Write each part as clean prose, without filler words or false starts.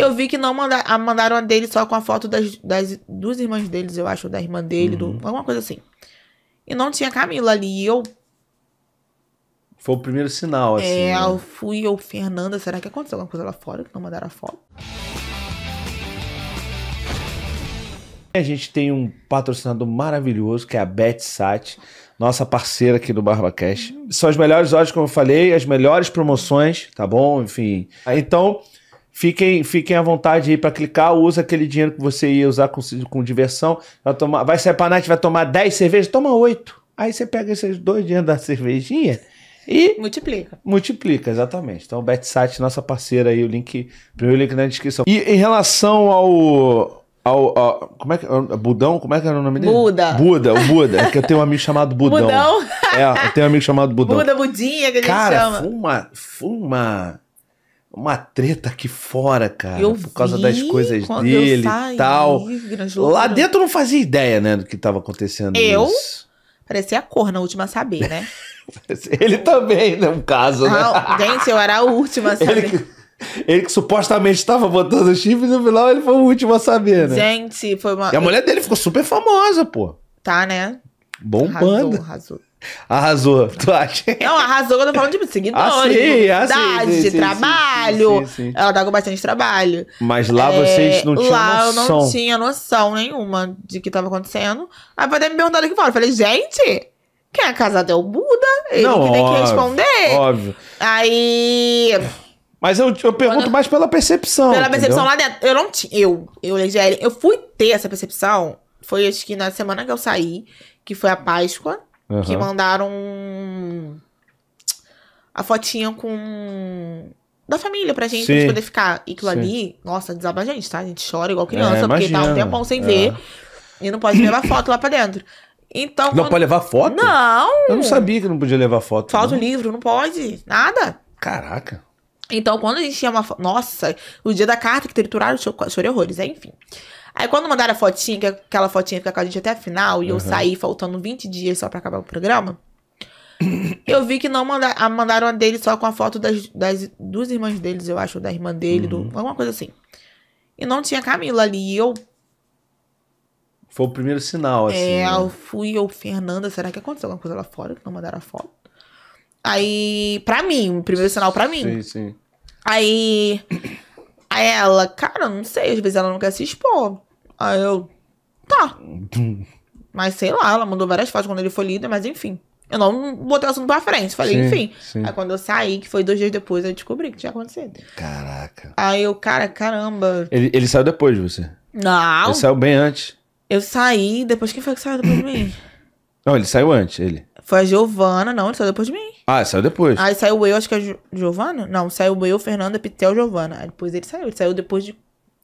Eu vi que não mandaram a dele só com a foto dos irmãs deles, eu acho, da irmã dele, uhum, alguma coisa assim. E não tinha Camila ali, e eu... Foi o primeiro sinal, assim. É, né? Eu fui, Fernanda, será que aconteceu alguma coisa lá fora que não mandaram a foto? A gente tem um patrocinador maravilhoso, que é a Betsat, nossa parceira aqui do Barbacast. São as melhores odds, como eu falei, as melhores promoções, tá bom? Enfim. Então, fiquem à vontade aí pra clicar, usa aquele dinheiro que você ia usar com diversão. Vai sair pra Nath, vai tomar 10 cervejas, toma 8. Aí você pega esses dois dinheiros da cervejinha e... multiplica. Multiplica, exatamente. Então, Betsat, nossa parceira aí, o link, primeiro link na descrição. E em relação como é que é? Budão? Como é que era o nome dele? Buda. Buda, o Buda. É que eu tenho um amigo chamado Budão. Budão? É, eu tenho um amigo chamado Budão. Buda, Budinha, que a gente chama. Cara, foi uma treta aqui fora, cara. Por causa das coisas dele e tal. Lá dentro eu não fazia ideia, né, do que tava acontecendo. Parecia a cor na última a saber, né? Ele também, né? Um caso, né? Gente, eu era a última a saber. Ele que supostamente estava botando o chip, no final ele foi o último a saber, né? Gente, foi uma... E a mulher dele ficou super famosa, pô. Tá, né? Bombando. Arrasou, arrasou. Tu acha? Não, arrasou quando eu tô falando de seguidores. Sim, trabalho. Sim. Ela tá com bastante trabalho. Mas lá vocês não tinham noção. Eu não tinha noção nenhuma de que tava acontecendo. Aí vai até me perguntar aqui fora. Eu falei, gente... Quem é casado é o Buda. Ele não, que tem óbvio, que responder. Óbvio. Aí... Mas eu pergunto mais pela percepção. Pela percepção lá dentro. Eu não tinha. Eu fui ter essa percepção. Foi acho que na semana que eu saí, que foi a Páscoa, uhum, que mandaram a fotinha da família pra gente, pra gente poder ficar. E aquilo ali, nossa, desaba a gente, tá? A gente chora igual criança, porque tá um tempão sem ver. E não pode levar foto lá pra dentro. Então, não pode levar foto? Não! Eu não sabia que não podia levar foto. Falta o livro, não pode. Nada. Caraca. Então, quando a gente tinha uma foto... Nossa, o dia da carta que trituraram, chorei horrores, enfim. Aí, quando mandaram a fotinha, que aquela fotinha fica com a gente até a final, e eu saí faltando 20 dias só pra acabar o programa, eu vi que não mandaram a dele só com a foto dos irmãs deles, eu acho, da irmã dele, alguma coisa assim. E não tinha Camila ali, e eu... Foi o primeiro sinal, assim. Eu fui, Fernanda, será que aconteceu alguma coisa lá fora que não mandaram a foto? Aí, pra mim, o primeiro sinal pra mim. Sim. Aí ela, cara, não sei, às vezes ela não quer se expor. Aí eu, tá. Mas sei lá, ela mandou várias fotos quando ele foi líder, mas enfim. Eu não botei o assunto pra frente, falei, enfim. Aí quando eu saí, que foi 2 dias depois, eu descobri que tinha acontecido. Caraca. Aí eu, caramba. Ele saiu depois de você? Não. Ele saiu bem antes. Eu saí, depois quem foi que saiu depois de mim? Não, ele saiu antes, ele. Foi a Giovana, não, ele saiu depois de mim. Ah, saiu depois. Aí saiu eu, acho que a Giovana? Não, saiu eu, Fernanda, Pitel, Giovana. Aí depois ele saiu. Ele saiu depois de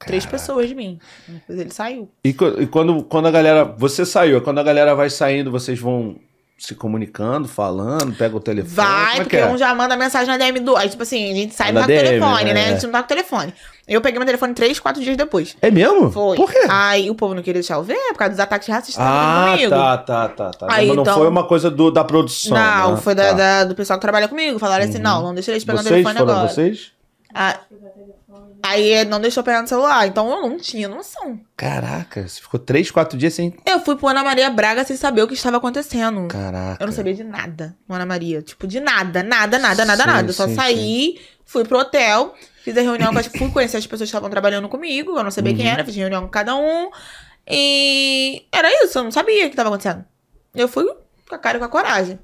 3 pessoas de mim. Depois ele saiu. E quando a galera... Você saiu, quando a galera vai saindo, vocês vão se comunicando, falando, pega o telefone? Vai, porque um já manda mensagem na DM do... Aí, tipo assim, a gente sai e tá com o telefone, né? A gente não tá com o telefone. Eu peguei meu telefone 3, 4 dias depois. É mesmo? Foi. Por quê? Aí o povo não queria deixar eu ver, por causa dos ataques racistas comigo. Tá. Aí, mas não foi uma coisa da produção, não, né? Foi do pessoal que trabalha comigo. Falaram assim, não deixa eles pegar o telefone agora. Vocês? Aí não deixou pegar no celular. Então eu não tinha noção. Caraca, você ficou 3, 4 dias sem... Eu fui pro Ana Maria Braga sem saber o que estava acontecendo. Caraca. Eu não sabia de nada, Ana Maria. Tipo, de nada. Eu só saí, fui pro hotel... Fiz a reunião, fui conhecer as pessoas que estavam trabalhando comigo, eu não sabia quem era, fiz reunião com cada um. E era isso, eu não sabia o que estava acontecendo. Eu fui com a cara e com a coragem.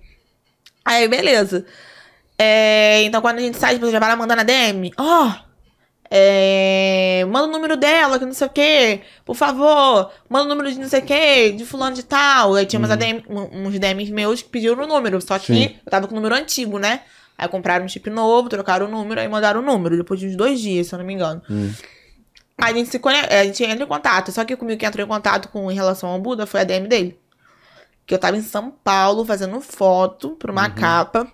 Aí, beleza. Então, quando a gente sai, a pessoa já vai lá mandando a DM. Manda o número dela, que não sei o quê. Por favor, manda o número de não sei o quê, de fulano de tal. Aí tinha uns DMs meus que pediram o número, só que eu tava com o número antigo, né? Aí compraram um chip novo, trocaram o número, aí mandaram o número. Depois de uns 2 dias, se eu não me engano. Aí a gente entra em contato. Só que comigo que entrou em contato em relação ao Buda foi a DM dele. Que eu tava em São Paulo fazendo foto pra uma capa.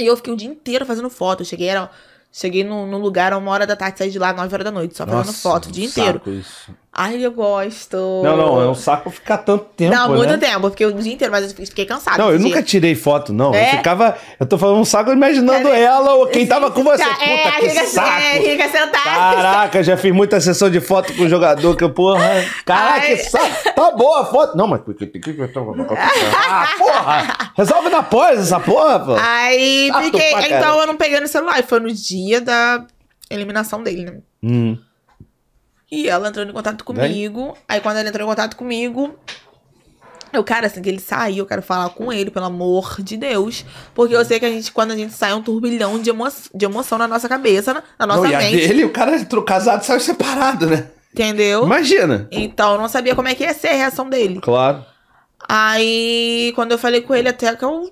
E eu fiquei o dia inteiro fazendo foto. Eu cheguei no lugar a 1 hora da tarde, saí de lá 9 horas da noite. Só fazendo foto o dia inteiro. Isso. Ai, eu gosto. Não, não, é um saco ficar tanto tempo, não, muito tempo, porque o dia inteiro, mas eu fiquei cansada. Não, eu nunca tirei foto, não. É. Eu ficava, eu tô falando um saco imaginando ela ou quem tava com você. Puta, que saco. Fica sentada. Caraca, já fiz muita sessão de foto com o jogador, que eu, porra. Caraca, que saco. Tá boa a foto. Não, mas... Ah, porra. Resolve na pós essa porra, pô. Aí, fiquei... Então, eu não peguei no celular. E foi no dia da eliminação dele, né? E ela entrou em contato comigo. Aí quando ela entrou em contato comigo, eu, cara, assim que ele sair, eu quero falar com ele, pelo amor de Deus. Porque eu sei que a gente, quando a gente sai, é um turbilhão de emoção na nossa cabeça, na nossa mente. E a dele, o cara entrou casado e saiu separado, né? Entendeu? Imagina. Então, eu não sabia como é que ia ser a reação dele. Claro. Aí, quando eu falei com ele, até que eu...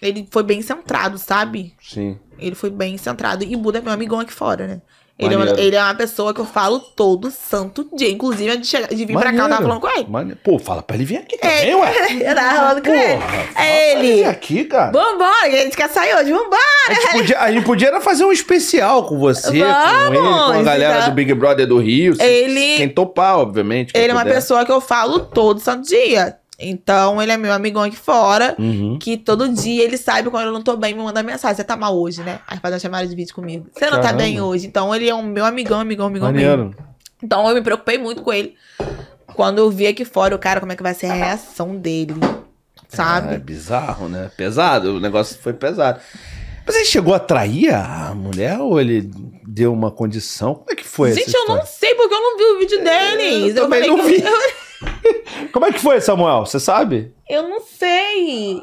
Ele foi bem centrado, sabe? Sim. Ele foi bem centrado. E Buda é meu amigão aqui fora, né? Ele é uma pessoa que eu falo todo santo dia. Inclusive, antes de vir pra cá, eu tava falando com ele. Pô, fala pra ele vir aqui também, ué. Eu tava falando com ele. É ele. Ele aqui, cara. Vambora, a gente quer sair hoje, vambora. A gente podia fazer um especial com você, com ele, com a galera do Big Brother do Rio. Ele... Quem topar, obviamente. Ele é uma pessoa que eu falo todo santo dia. Então, ele é meu amigão aqui fora, que todo dia ele sabe quando eu não tô bem, me manda mensagem. Você tá mal hoje, né? Aí faz uma chamada de vídeo comigo. Você não tá bem hoje. Então, ele é um meu amigão mesmo. Então, eu me preocupei muito com ele. Quando eu vi aqui fora, o cara, como é que vai ser a reação dele, sabe? É bizarro, né? Pesado, o negócio foi pesado. Mas ele chegou a trair a mulher ou ele deu uma condição? Como é que foi? Gente, eu não sei, porque eu não vi o vídeo dele. Eu também não vi. Como é que foi, Samuel? Você sabe? Eu não sei.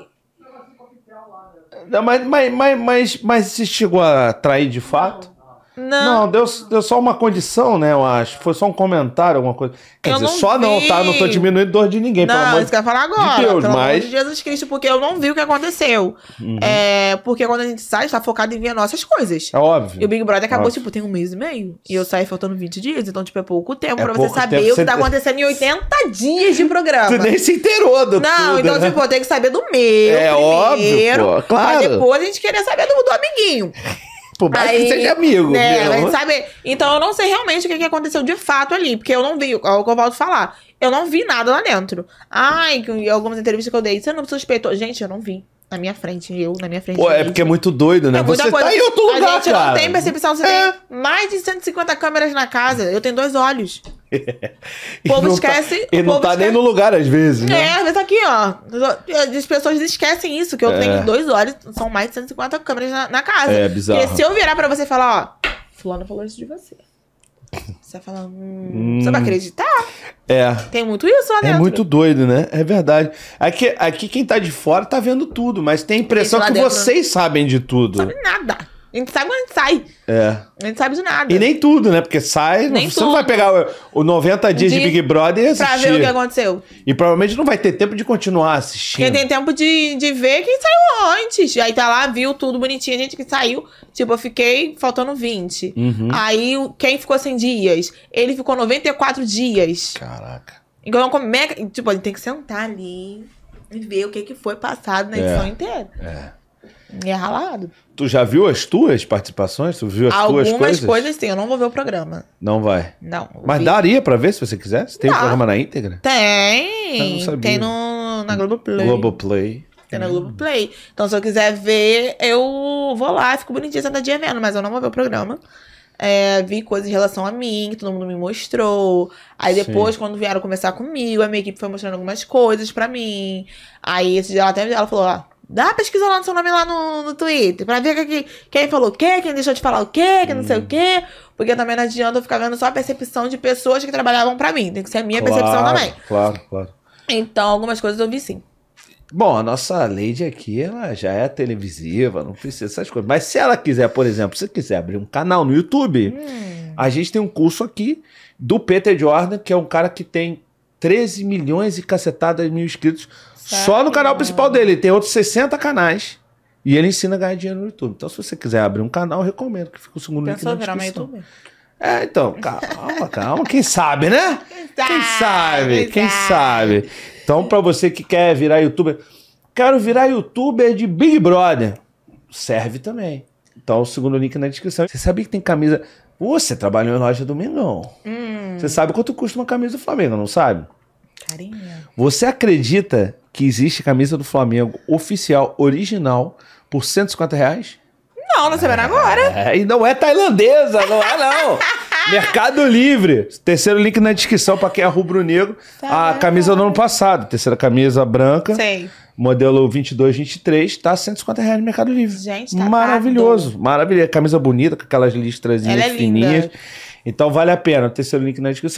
Não, mas você chegou a trair de fato? Não. Não, deu só uma condição, né? Eu acho. Foi só um comentário, alguma coisa. Quer dizer, só não, tá? Não tô diminuindo dor de ninguém, pelo amor de Deus. Não, isso que eu ia falar agora. De Deus, pelo amor de Jesus Cristo, porque eu não vi o que aconteceu. É, porque quando a gente sai, a gente tá focado em ver nossas coisas. É óbvio. E o Big Brother acabou, tipo, tem 1 mês e meio. E eu saí faltando 20 dias. Então, tipo, é pouco tempo pra você saber o que tá acontecendo em 80 dias de programa. Você nem se inteirou do Não, então, tipo, eu tenho que saber do meu primeiro. Óbvio, pô, claro. Mas depois a gente queria saber do amiguinho. Por mais que seja amigo, né? Sabe? Então eu não sei realmente o que aconteceu de fato ali, porque eu não vi, é o que eu volto a falar. Eu não vi nada lá dentro. Ai, algumas entrevistas que eu dei, você não suspeitou. Gente, eu não vi. Na minha frente, Pô, é porque é muito doido, né? É muita coisa. Tá em outro lugar, cara. A gente não tem percepção. Você tem mais de 150 câmeras na casa. Eu tenho 2 olhos. O povo esquece... E não tá nem no lugar, às vezes, né? É, às vezes aqui, ó. As pessoas esquecem isso, que eu tenho 2 olhos. São mais de 150 câmeras na casa. É bizarro. Porque se eu virar pra você e falar, ó... Fulano falou isso de você. Você vai falar... Você vai acreditar? É. Tem muito isso lá dentro. É muito doido, né? É verdade. Aqui quem tá de fora tá vendo tudo, mas tem a impressão que vocês sabem de tudo. Não sabe nada. A gente sabe quando a gente sai. É. A gente sabe de nada. E nem tudo, né? Porque sai... Você não vai pegar o 90 dias de Big Brother e assistir. Pra ver o que aconteceu. E provavelmente não vai ter tempo de continuar assistindo. Porque tem tempo de ver quem saiu antes. Aí tá lá, viu tudo bonitinho. A gente que saiu, tipo, eu fiquei faltando 20. Aí quem ficou 100 dias? Ele ficou 94 dias. Caraca. Então como é que... Tipo, a gente tem que sentar ali e ver o que, que foi passado na edição inteira. E é ralado. Tu já viu as tuas participações? Tu viu as tuas coisas? Algumas coisas sim, eu não vou ver o programa. Não vai? Não. Mas daria pra ver se você quisesse? Tem o programa na íntegra? Tem. Tem na Globoplay. Tem na Globoplay. Então se eu quiser ver, eu vou lá, fico bonitinha, sentadinha vendo, mas eu não vou ver o programa. É, vi coisas em relação a mim, que todo mundo me mostrou. Aí depois, quando vieram conversar comigo, a minha equipe foi mostrando algumas coisas pra mim. Aí esse dia ela até falou, ó... Dá uma pesquisa lá no seu nome lá no Twitter. Pra ver quem falou o quê, quem deixou de falar o quê, que não sei o quê. Porque também não adianta eu ficar vendo só a percepção de pessoas que trabalhavam pra mim. Tem que ser a minha percepção também. Claro. Então, algumas coisas eu vi sim. Bom, a nossa Lady aqui, ela já é televisiva, não precisa dessas coisas. Mas se ela quiser, por exemplo, se quiser abrir um canal no YouTube, a gente tem um curso aqui do Peter Jordan, que é um cara que tem 13 milhões e cacetadas mil inscritos. Só no canal principal dele. Ele tem outros 60 canais. E ele ensina a ganhar dinheiro no YouTube. Então, se você quiser abrir um canal, eu recomendo. Que fica o segundo link na descrição. É, então, calma. Quem sabe, né? Quem sabe. Então, pra você que quer virar youtuber... Quero virar youtuber de Big Brother. Serve também. Então, o segundo link na descrição. Você sabia que tem camisa... Você trabalhou em loja do Mengão. Você sabe quanto custa uma camisa do Flamengo, não sabe? Carinha. Você acredita que existe camisa do Flamengo oficial, original, por R$150? Não, não sabendo agora. É, e não é tailandesa, não é não. Mercado Livre. Terceiro link na descrição pra quem é rubro-negro. Tá, a camisa do ano passado. Terceira camisa branca. Sei. Modelo 22-23. Tá R$150 no Mercado Livre. Gente, tá maravilhoso. Tardo. Maravilhoso. Camisa bonita, com aquelas listrazinhas fininhas. Linda. Então vale a pena. Terceiro link na descrição.